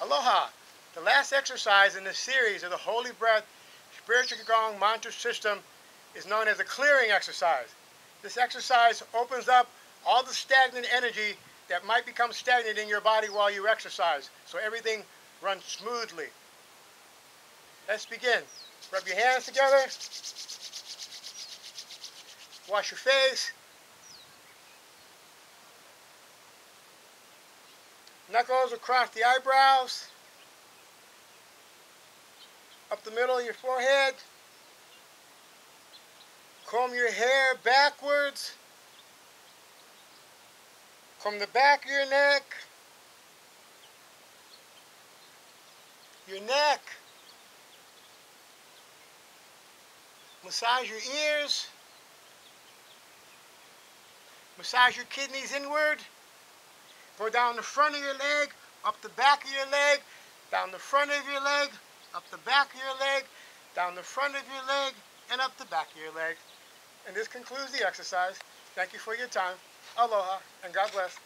Aloha! The last exercise in this series of the Holy Breath Spiritual Qigong Mantra System is known as the clearing exercise. This exercise opens up all the stagnant energy that might become stagnant in your body while you exercise, so everything runs smoothly. Let's begin. Rub your hands together. Wash your face. Knuckles across the eyebrows, up the middle of your forehead. Comb your hair backwards. Comb the back of your neck. Your neck. Massage your ears. Massage your kidneys inward. Go down the front of your leg, up the back of your leg, down the front of your leg, up the back of your leg, down the front of your leg, and up the back of your leg. And this concludes the exercise. Thank you for your time. Aloha, and God bless.